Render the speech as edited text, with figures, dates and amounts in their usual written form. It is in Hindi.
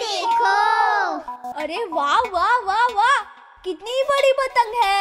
देखो। अरे वाह वाह वाह वाह, कितनी बड़ी पतंग है।